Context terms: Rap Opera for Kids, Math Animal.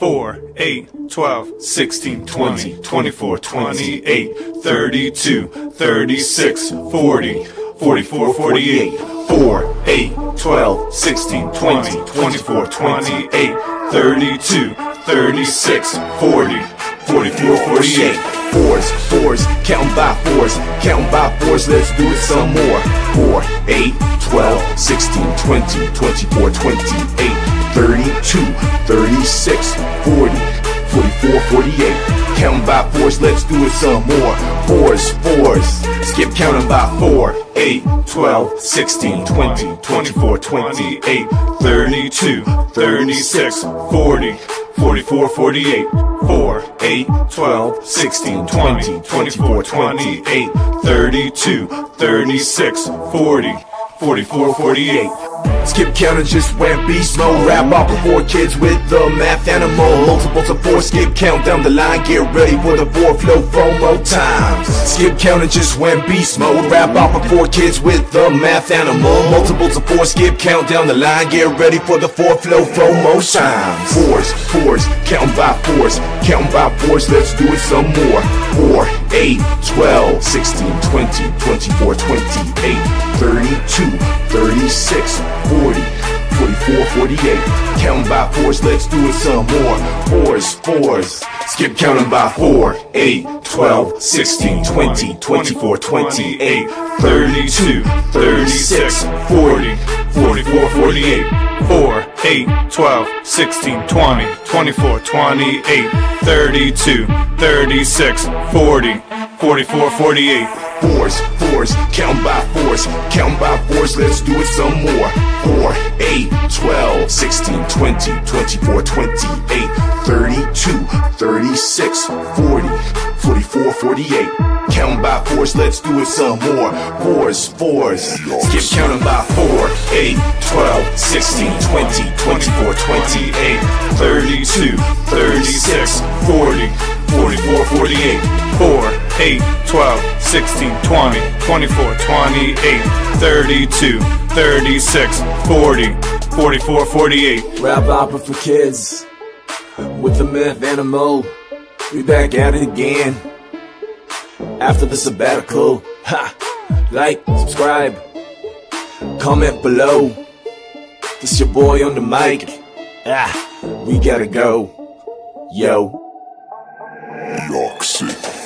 4, 8, 12, 16, 20, 24, 28, 32, 36, 40, 44, 48, 4, 8, 12, 16, 20, 24, 28, 32, 36, 40, 44, 48. Fours, fours, counting by fours, counting by fours, let's do it some more. 4, 8, 12, 16, 20, 24, 28, 32, 36, 40, 44, 48. Counting by fours, let's do it some more. Fours, fours, skip counting by 4, 8, 12, 16, 20, 24, 28, 32, 36, 40. 44, 48, 4, 8, 12, 16, 20, 24, 28, 32, 36, 40, 44, 48. Skip counting, just went beast mode. Rap opera for kids with the Math Animal. Multiples of 4, skip count down the line. Get ready for the 4 flow promo times. Skip counting, just went beast mode. Rap opera for kids with the Math Animal. Multiples of 4, skip count down the line. Get ready for the 4 flow promo times. Fours, fours, counting by fours, counting by fours, let's do it some more. 4, 8, 12, 16, 20, 24, 28, 32, 36, 40, 44, 48. Counting by fours, let's do it some more. Fours, fours, skip counting by 4, 8, 12, 16, 20, 24, 28, 32, 36, 40, 44, 48. 4, 8, 12, 16, 20, 24, 28, 32, 36, 40, 44, 48. Fours, fours, count by fours, count by fours, let's do it some more. 4, 8, 12, 16, 20, 24, 28, 32, 36, 40, 44, 48. Count by fours, let's do it some more. Fours, fours, skip counting by 4, 8, 12, 16, 20, 24, 28, 32, 36, 40, 44, 48, 4, 8, 12, 16, 20, 24, 28, 32, 36, 40, 44, 48. Rap opera for kids with the Math Animal. We back at it again after the sabbatical. Ha! Like, subscribe, comment below. This your boy on the mic. Ah, we gotta go. Yo. York City.